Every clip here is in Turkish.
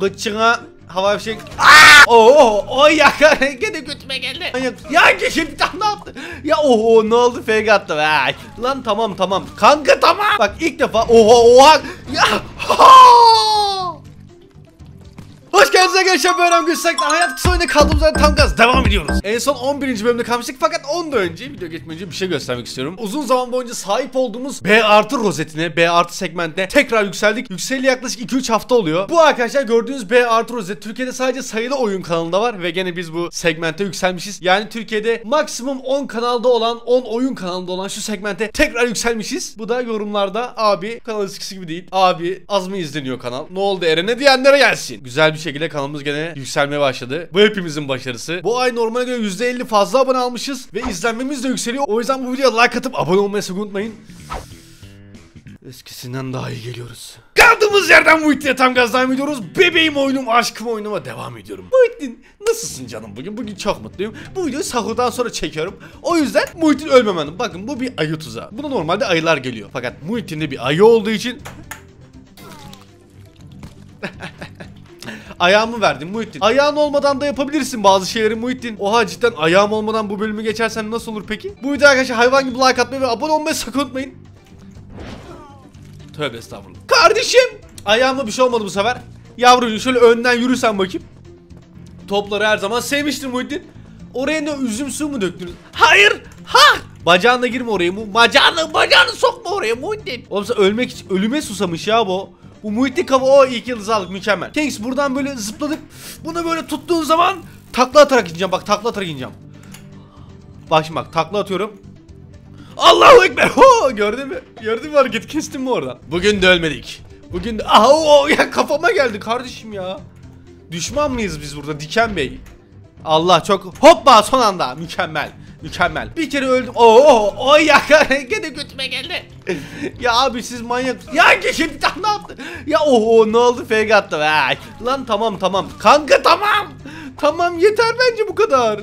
Gıçına havai fişek. Ooo ya gene götüme geldi. Ya şimdiden ne yaptı? Ya oho ne oldu, fake attı. Lan tamam kanka tamam. Bak ilk defa oha ya. Hoş geldiniz arkadaşlar, ben Hayat Kısa Oyunu. Hayat Kısa Oyunu kaldığımızdan tam gaz devam ediyoruz. En son 11. bölümde kalmıştık fakat ondan önce video geçmeden önce bir şey göstermek istiyorum. Uzun zaman boyunca sahip olduğumuz B artı rozetine, B artı segmentine tekrar yükseldik. Yükseleli yaklaşık 2-3 hafta oluyor. Bu arkadaşlar gördüğünüz B artı rozet Türkiye'de sadece sayılı oyun kanalında var ve gene biz bu segmente yükselmişiz. Yani Türkiye'de maksimum 10 kanalda olan, 10 oyun kanalında olan şu segmente tekrar yükselmişiz. Bu da yorumlarda abi kanal eskisi gibi değil. Abi az mı izleniyor kanal? Ne oldu Eren'e diyenlere gelsin. Güzel bir şekilde kanalımız gene yükselmeye başladı. Bu hepimizin başarısı. Bu ay normale göre %50 fazla abone almışız ve izlenmemiz de yükseliyor. O yüzden bu videoya like atıp abone olmayı sakın unutmayın. Eskisinden daha iyi geliyoruz. Kaldığımız yerden Muhittin'e tam gaz devam ediyoruz. Bebeğim oyunum, aşkım oyunuma devam ediyorum. Muhittin nasılsın canım bugün? Bugün çok mutluyum. Bu videoyu sahurdan sonra çekiyorum. O yüzden Muhittin ölmemeli. Bakın bu bir ayı tuzağı. Buna normalde ayılar geliyor. Fakat Muhittin'de bir ayı olduğu için... Ayağımı verdim Muhittin. Ayağın olmadan da yapabilirsin bazı şeyleri Muhittin. Oha cidden ayağım olmadan bu bölümü geçersem nasıl olur peki? Bu videoya arkadaşlar hayvan gibi like atmayı ve abone olmayı sakın unutmayın. Tövbe estağfurullah. Kardeşim! Ayağıma bir şey olmadı bu sefer. Yavrucuğum şöyle önden yürüsen bakayım. Topları her zaman sevmiştim Muhittin. Oraya ne üzüm suyu mu döktünüz? Hayır! Ha! Bacağına girme oraya mu? Bacağını sokma oraya Muhittin. Oğlum sen ölmek için ölüme susamış ya bu. Bu Muhittin kafa o ilk yıldızı aldık, mükemmel. Thanks, buradan böyle zıpladık. Bunu böyle tuttuğun zaman takla atarak ineceğim, bak takla atarak ineceğim. Bak şimdi bak takla atıyorum. Allahu ekber. Ho, gördün mü? Gördün mü hareket, kestim mi oradan? Bugün de ölmedik. Bugün de aha ya kafama geldi kardeşim ya. Düşman mıyız biz burada Diken Bey? Allah çok hoppa son anda mükemmel. Mükemmel. Bir kere öldüm. Oo ya gene götüme geldi. Ya abi siz manyak. Ya şimdiden ne yaptı? Ya oho ne oldu, fake attı. Lan tamam. Kanka tamam. Tamam yeter bence bu kadar.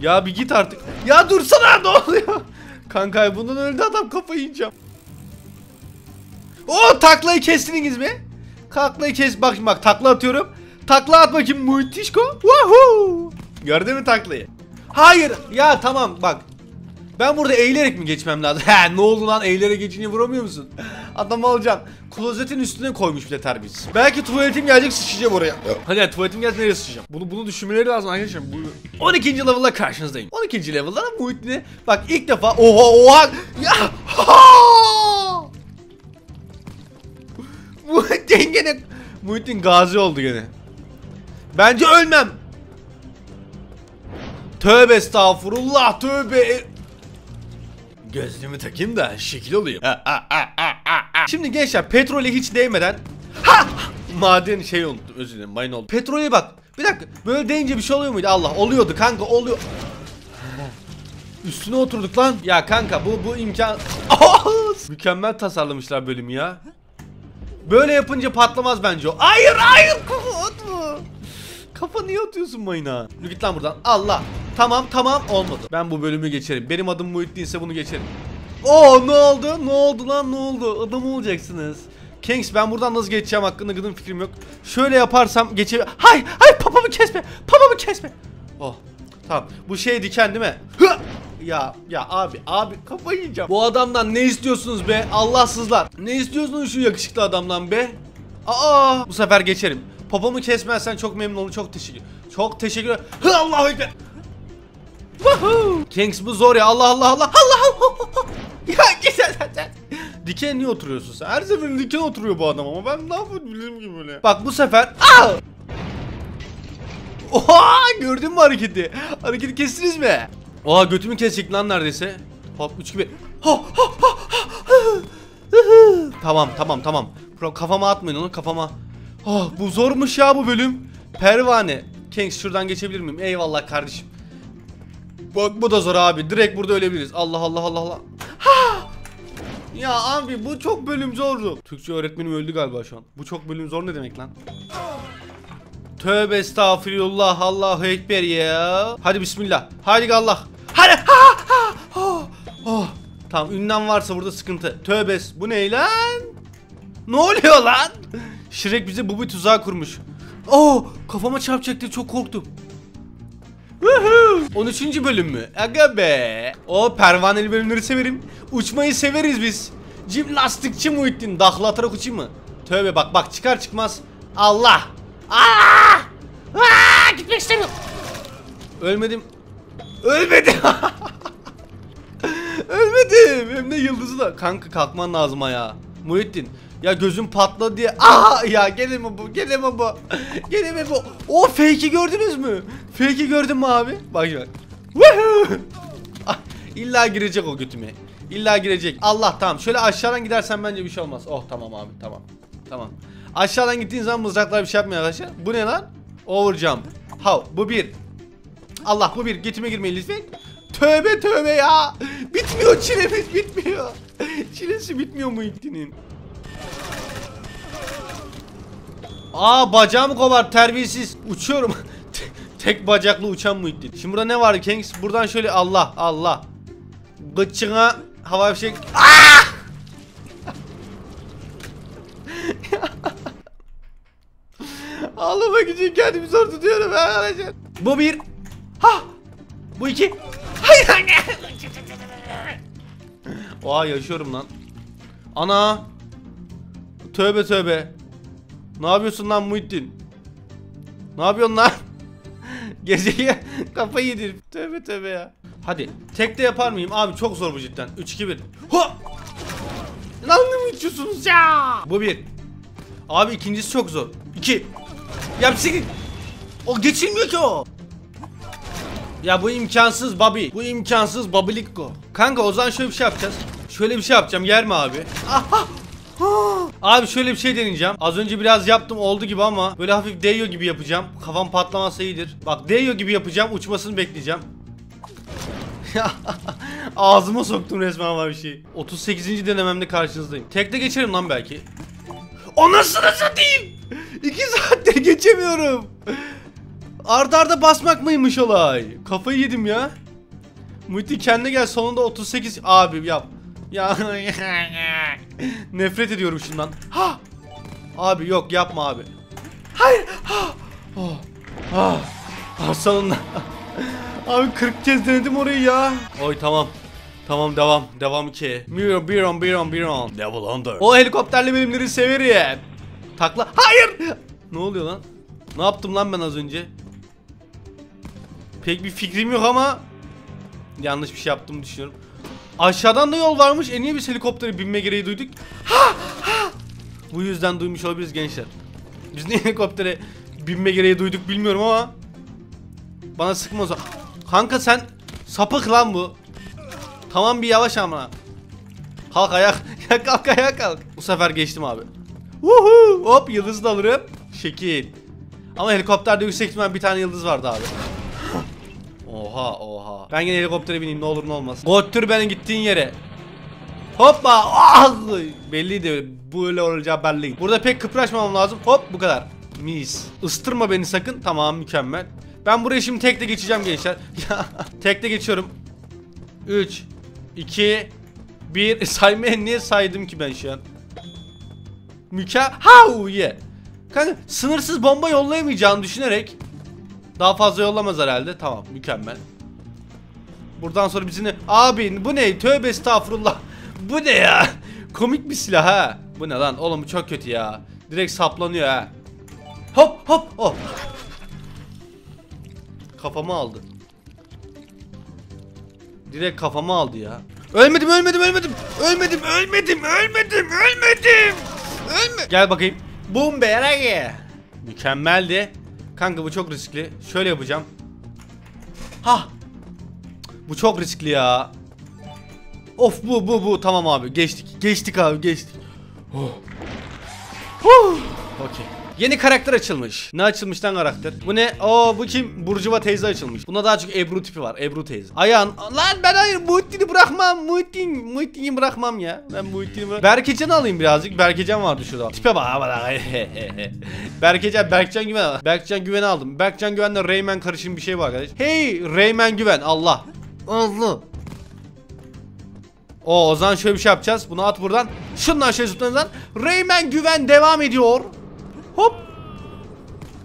Ya bir git artık. Ya dursana ne oluyor? Kanka bundan öldü adam, kafayı yiyeceğim. Oo taklayı kestiniz mi? Taklayı kes, bak takla atıyorum. Takla at bakayım Muhtişko. Woohoo! Gördün mü taklayı? Hayır ya tamam bak. Ben burada eğilerek mi geçmem lazım? He ne oldu lan, eğilerek geçince vuramıyor musun? Adam alacağım. Klozetin üstüne koymuş bile terbiyesiz. Belki tuvaletim gelecek, sıçacağım oraya. Hadi ya, tuvaletim gelsin, nereye sıçacağım? Bunu düşünmeleri lazım arkadaşlar. 12. level'la karşınızdayım. 12. level'da Muhittin'e bak ilk defa oha ya Muhittin gene gazi oldu gene. Bence ölmem. Tövbe estağfurullah tövbe. Gözlüğümü takayım da şekil olayım. Şimdi gençler petrole hiç değmeden maden şey unuttum, özür dilerim, mayın oldu. Petrole bak bir dakika, böyle değince bir şey oluyor muydu? Allah oluyordu kanka, oluyor. Üstüne oturduk lan. Ya kanka bu imkan. Mükemmel tasarlamışlar bölümü ya. Böyle yapınca patlamaz bence o. Hayır atma. Kafa niye atıyorsun mayına? Git lan buradan. Allah. Tamam olmadı. Ben bu bölümü geçerim. Benim adım Muhittin'se bunu geçerim. Oo ne oldu? Ne oldu? Adam olacaksınız. Kings ben buradan nasıl geçeceğim hakkında gıdım fikrim yok. Şöyle yaparsam geçebilirim. Hay papamı kesme. Oh. Tamam. Bu şey diken değil mi? Hı! Ya abi kafayı yiyeceğim. Bu adamdan ne istiyorsunuz be? Allahsızlar. Ne istiyorsunuz şu yakışıklı adamdan be? Bu sefer geçerim. Papamı kesmezsen çok memnun olurum. Çok teşekkür ederim. Allahu ekber. Kings bu zor ya. Allah. Ya güzel sen. Diken niye oturuyorsun sen? Her seferin diken oturuyor bu adam ama ben ne yapabilirim ki böyle? Bak bu sefer. Oha gördün mü hareketi? Hareketi kestiniz mi? Oha götümü kesecek lan neredeyse. Hop 3 gibi. Tamam. Kafama atmayın onu kafama. Oh, bu zormuş ya bu bölüm. Pervane. Kings şuradan geçebilir miyim? Eyvallah kardeşim. Bak bu da zor abi. Direkt burada ölebiliriz. Allah. Ya abi bu çok bölüm zordu. Türkçe öğretmenim öldü galiba şu an. Bu çok bölüm zor ne demek lan? Tövbe estağfirullah. Allahu ekber ya. Hadi bismillah. Hadi Allah. Hadi. Tamam ünlem varsa burada sıkıntı. Tövbe. Bu ne lan? Ne oluyor lan? Şirek bize bu bir tuzağa kurmuş. Oh, kafama çarpacaktı, çok korktum. 13. bölüm mü? Aga be. O pervaneli bölümleri severim. Uçmayı severiz biz. Cimnastikçi Muhittin, dahlatarak uçayım mı? Tövbe, bak bak, çıkar çıkmaz. Allah. Aa! Aa! Gitmek istemiyorum. Ölmedim. Ölmedim. Ölmedim. Hem de yıldızı da. Kanka kalkman lazım ayağa. Muhittin. Ya gözüm patladı diye. Aha ya, gene mi bu? Gene mi bu? Gene mi bu? O fake'i gördünüz mü? Fake'i gördün mü abi? Bak bak. İlla girecek o götüme. İlla girecek. Allah, tamam. Şöyle aşağıdan gidersen bence bir şey olmaz. Oh tamam abi, tamam. Tamam. Aşağıdan gittiğin zaman mızraklar bir şey yapmıyor arkadaşlar. Bu ne lan? Over jump. How? Bu bir. Allah, bu bir. Götüme girmeyin lütfen. Tövbe tövbe ya. Bitmiyor çilemiz, bitmiyor. Çilesi bitmiyor Muhittin'in. Aa, bacağımı kovar terbiyesiz. Uçuyorum. Tek bacaklı uçan Muhittin. Şimdi burada ne var Kings? Buradan şöyle Allah Allah. Gıçına hava bir şey. Ağlamak için kendimi zor tutuyorum arkadaşlar. Bu bir. Ha. Bu iki. Hayır. Oha, yaşıyorum lan. Ana. Tövbe tövbe. Ne yapıyorsun lan Muhittin? Ne yapıyorsun lan? Geceye kafayı yedir. Tövbe tövbe ya. Hadi tek de yapar mıyım? Abi çok zor bu cidden. 3-2-1. Ho! Lan ne mi içiyorsunuz ya? Bu bir. Abi ikincisi çok zor. 2. Yap sikir. O geçilmiyor ki o. Ya bu imkansız babi. Bu imkansız babilikko. Kanka o zaman şöyle bir şey yapacağız. Şöyle bir şey yapacağım. Yer mi abi? Aha! Abi şöyle bir şey deneyeceğim. Az önce biraz yaptım, oldu gibi ama böyle hafif değiyor gibi yapacağım. Kafam patlamazsa iyidir. Bak değiyor gibi yapacağım, uçmasını bekleyeceğim. Ağzıma soktum resmen var bir şey. 38. denememde karşınızdayım. Tekte geçerim lan belki. Anasını satayım. 2 saattir geçemiyorum. Arda arda basmak mıymış olay? Kafayı yedim ya. Muhittin kendine gel, sonunda 38 abi yap. Ya nefret ediyorum şundan. Ha! Abi yok, yapma abi. Hayır. Ha! Oh. Ah. Ah, sonunda. Abi 40 kez denedim orayı ya. Oy tamam. Tamam devam. Devam ki. Miro bir on. Level under. O helikopterli bölümleri severim. Takla. Hayır. Ne oluyor lan? Ne yaptım lan ben az önce? Pek bir fikrim yok ama yanlış bir şey yaptığımı düşünüyorum. Aşağıdan da yol varmış. En iyi bir helikoptere binme gereği duyduk. Ha, ha. Bu yüzden duymuş olabiliriz gençler. Biz niye helikoptere binme gereği duyduk bilmiyorum ama bana sıkmaz. Kanka sen sapık lan bu. Tamam bir yavaş ama. Kalk ayak. Kalk ayak kalk. Bu sefer geçtim abi. Uhu, hop yıldızı da alırım. Şekil. Ama helikopterde yüksek ihtimal bir tane yıldız vardı abi. Oha oha. Ben yine helikoptere bineyim, ne olur ne olmaz. Götür beni gittiğin yere. Hoppa. Ah! Belliydi böyle olacağı belli. Burada pek kıpraşmamam lazım. Hop bu kadar. Mis. Istırma beni sakın. Tamam mükemmel. Ben buraya şimdi tekte geçeceğim gençler. Tekte geçiyorum. 3 2 1. Saymaya niye saydım ki ben şu an? Mükemmel. Kanka sınırsız bomba yollayamayacağını düşünerek daha fazla yollamaz herhalde. Tamam mükemmel. Buradan sonra bizi ne? Abi bu ne? Tövbe estağfurullah. Bu ne ya? Komik bir silah ha. Bu ne lan? Oğlum bu çok kötü ya. Direkt saplanıyor ha. Hop hop hop. Kafamı aldı. Direkt kafamı aldı ya. Ölmedim. Gel bakayım. Bum be yaragi. Mükemmeldi. Kanka bu çok riskli. Şöyle yapacağım. Hah. Bu çok riskli ya. Of bu. Tamam abi geçtik. Geçtik. Oh. Oh. Okey. Yeni karakter açılmış. Ne açılmış lan karakter? Bu ne? Oo bu kim? Burcuva teyze açılmış. Buna daha çok Ebru tipi var. Ebru teyze. Ayağın. Lan ben hayır Muhittin'i bırakmam. Muhittin'i bırakmam ya. Ben Muhittin'i bırakmam. Berkecan'ı alayım birazcık. Berkecan vardı şurada. Tipe bak. Berkecan Güven. Berkecan Güven'i aldım. Berkecan Güven'le Rayman karışım bir şey var arkadaş. Hey Rayman Güven. Allah. Allah. O zaman şöyle bir şey yapacağız. Bunu at buradan. Şundan şöyle zıplanırsan. Rayman Güven devam ediyor. Hop.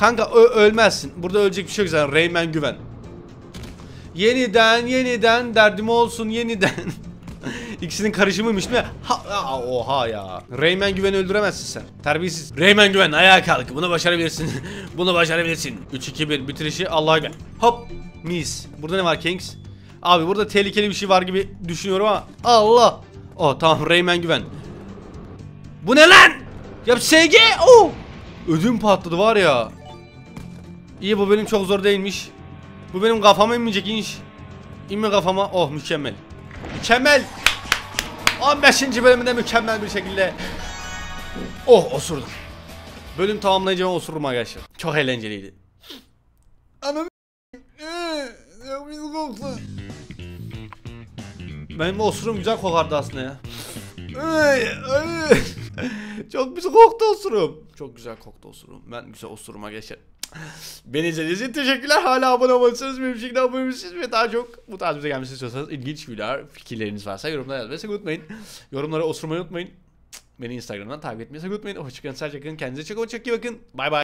Kanka ölmezsin. Burada ölecek bir şey yok zaten. Reymen güven. Yeniden derdim olsun yeniden. İkisinin karışımıymış değil mi? Oha ya. Reymen Güven'i öldüremezsin sen. Terbiyesiz. Reymen Güven ayağa kalk. Bunu başarabilirsin. Bunu başarabilirsin. 3-2-1 bitirişi. Allah'a gel. Hop. Mis. Burada ne var Kings? Abi burada tehlikeli bir şey var gibi düşünüyorum ama. Allah. Oh tamam, Reymen Güven. Bu ne lan? Ya SG. Oh. Ödüm patladı var ya. İyi, bu benim çok zor değilmiş. Bu benim kafama inmeyecek inş. İnme kafama. Oh mükemmel. Mükemmel. 15. bölümde mükemmel bir şekilde. Oh osurdum. Bölüm tamamlayacağım, osururum arkadaşlar. Çok eğlenceliydi. Benim osurum güzel kokardı aslında ya. Çok güzel koktu osurum. Çok güzel koktu osurum. Ben güzel osuruma geçer. Beni izlediğiniz için teşekkürler. Hala abone olmalısınız. Benim şekilde abone olmalısınız. Ve daha çok bu tarz bize gelmesini istiyorsanız, ilginç videolar, fikirleriniz varsa yorumlara yazmayı unutmayın. Yorumlara osurmayı unutmayın. Beni Instagram'dan takip etmeyi unutmayın. Hoşçakalın. Kendinize çok iyi bakın. Bay bay.